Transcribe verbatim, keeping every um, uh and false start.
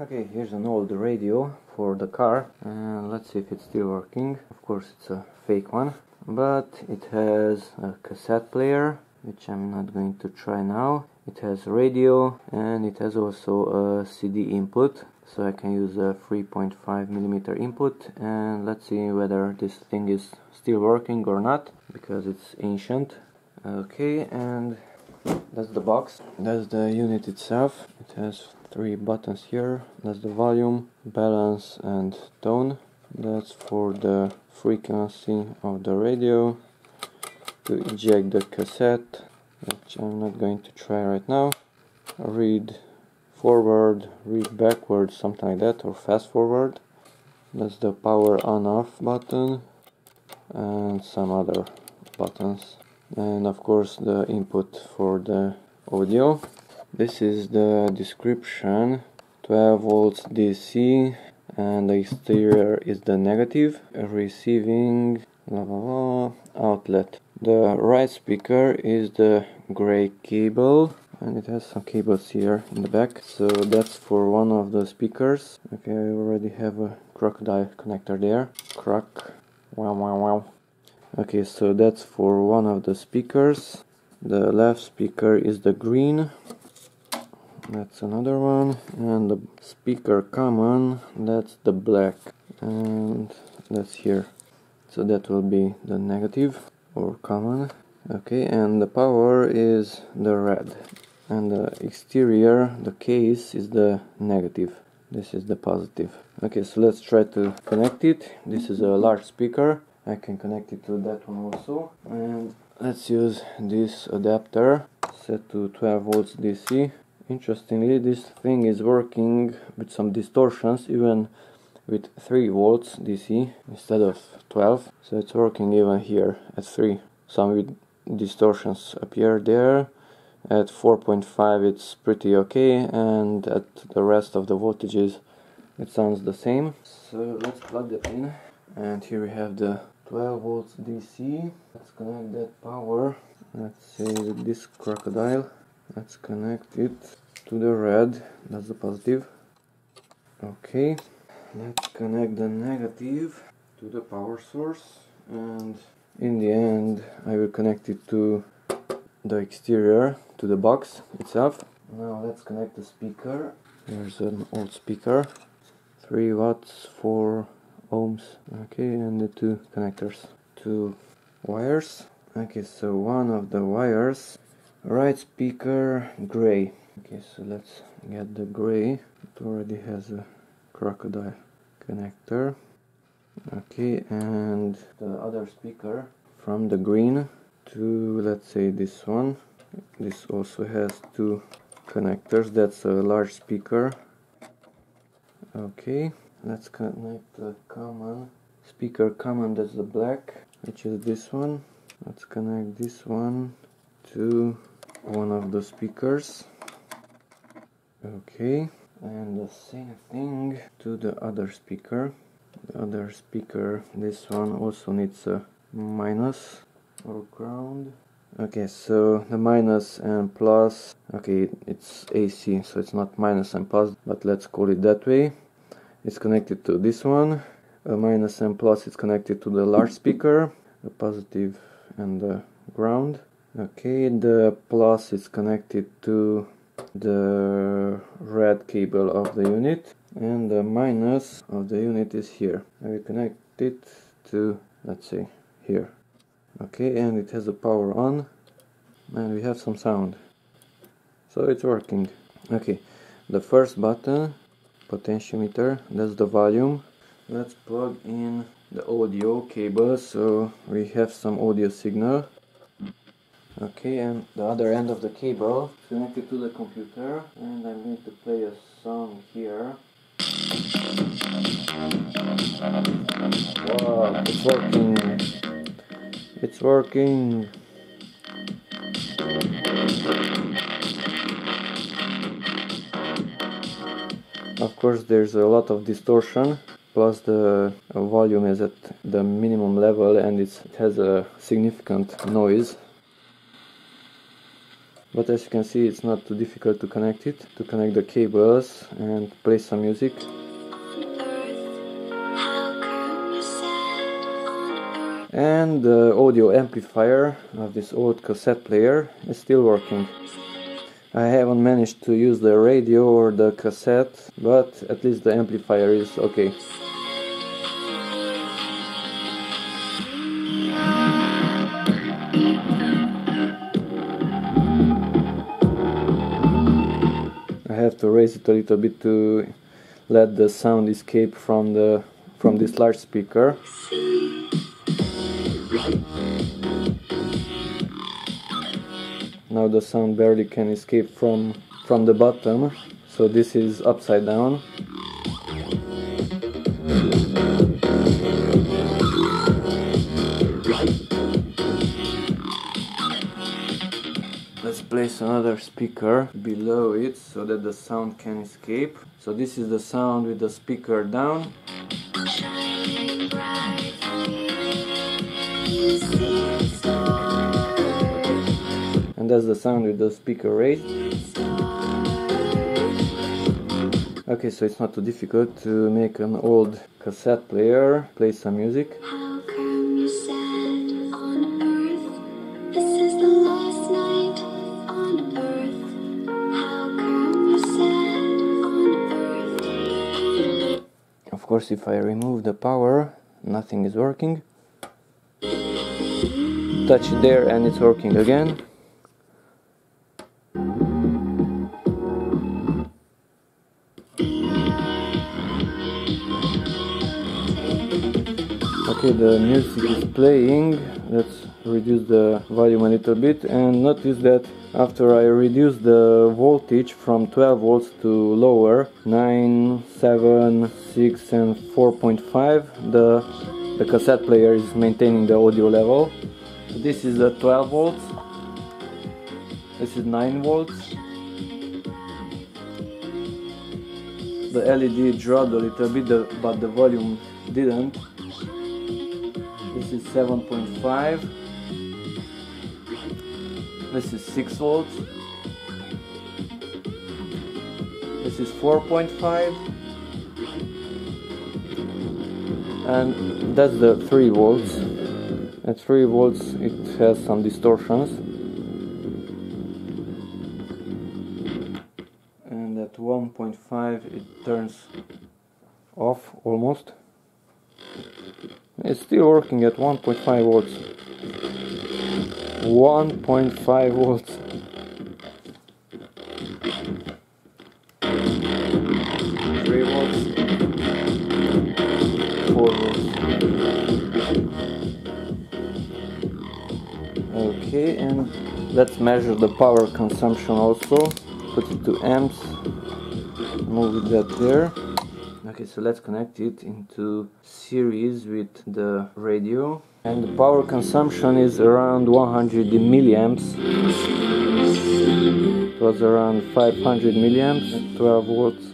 Okay, here's an old radio for the car, and uh, let's see if it's still working. Of course it's a fake one, but it has a cassette player, which I'm not going to try now. It has radio, and it has also a C D input, so I can use a three point five millimeter input, and let's see whether this thing is still working or not, because it's ancient. Okay, and that's the box, that's the unit itself. It has three buttons here, that's the volume, balance and tone. That's for the frequency of the radio, to eject the cassette, which I'm not going to try right now, read forward, read backward, something like that, or fast forward. That's the power on off button and some other buttons, and of course the input for the audio. This is the description, twelve volts D C, and the exterior is the negative, receiving blah, blah, blah, outlet. The right speaker is the gray cable, and it has some cables here in the back, so that's for one of the speakers. Okay, I already have a crocodile connector there. Croc, wow wow wow. Okay, so that's for one of the speakers. The left speaker is the green, that's another one, and the speaker common, that's the black, and that's here, so that will be the negative or common. Okay, and the power is the red, and the exterior, the case, is the negative, this is the positive. Okay, so let's try to connect it. This is a large speaker, I can connect it to that one also, and let's use this adapter set to twelve volts D C. Interestingly, this thing is working with some distortions even with three volts D C instead of twelve, so it's working even here at three. Some distortions appear there. At four point five it's pretty okay, and at the rest of the voltages it sounds the same. So let's plug that in, and here we have the twelve volts D C. Let's connect that power, let's say with this crocodile, let's connect it to the red, that's the positive. Okay, let's connect the negative to the power source, and in the end I will connect it to the exterior, to the box itself. Now let's connect the speaker. There's an old speaker, three watts, four ohms. Okay, and the two connectors, two wires. Okay, so one of the wires, right speaker gray. Okay, so let's get the gray, it already has a crocodile connector. Okay, and the other speaker from the green to, let's say, this one. This also has two connectors, that's a large speaker. Okay, let's connect the common speaker common, that's the black, which is this one. Let's connect this one to one of the speakers. Okay, and the same thing to the other speaker. The other speaker, this one also needs a minus or ground. Okay, so the minus and plus, okay, it's A C, so it's not minus and plus, but let's call it that way. It's connected to this one, a minus and plus is connected to the large speaker, the positive and the ground. Okay, the plus is connected to the red cable of the unit, and the minus of the unit is here. I will connect it to, let's say, here. Okay, and it has the power on, and we have some sound, so it's working. Okay, the first button, potentiometer, that's the volume. Let's plug in the audio cable, so we have some audio signal. Okay, and the other end of the cable is connected to the computer, and I'm going to play a song here. Wow, it's working, it's working. Of course there's a lot of distortion, plus the volume is at the minimum level, and it's, it has a significant noise. But as you can see, it's not too difficult to connect it, to connect the cables and play some music. And the audio amplifier of this old cassette player is still working. I haven't managed to use the radio or the cassette, but at least the amplifier is okay. I have to raise it a little bit to let the sound escape from the from this large speaker. Now the sound barely can escape from, from the bottom, so this is upside down. Let's place another speaker below it so that the sound can escape. So this is the sound with the speaker down. And that's the sound with the speaker raised. Okay, so it's not too difficult to make an old cassette player play some music. How come you said on earth, this is the last night on earth? How come you said on earth? Of course, if I remove the power, nothing is working. Touch it there and it's working again. Okay, the music is playing. Let's reduce the volume a little bit, and notice that after I reduce the voltage from twelve volts to lower, nine, seven, six and four point five, the, the cassette player is maintaining the audio level. So this is the twelve volts, this is nine volts. The L E D dropped a little bit, but the volume didn't. This is seven point five, this is six volts, this is four point five, and that's the three volts. At three volts it has some distortions, and at one point five it turns off almost. It's still working at one point five volts. one point five volts. three volts. four volts. Okay, and let's measure the power consumption also. Put it to amps. Move that there. Okay, so let's connect it into series with the radio, and the power consumption is around one hundred milliamps. It was around five hundred milliamps at twelve volts.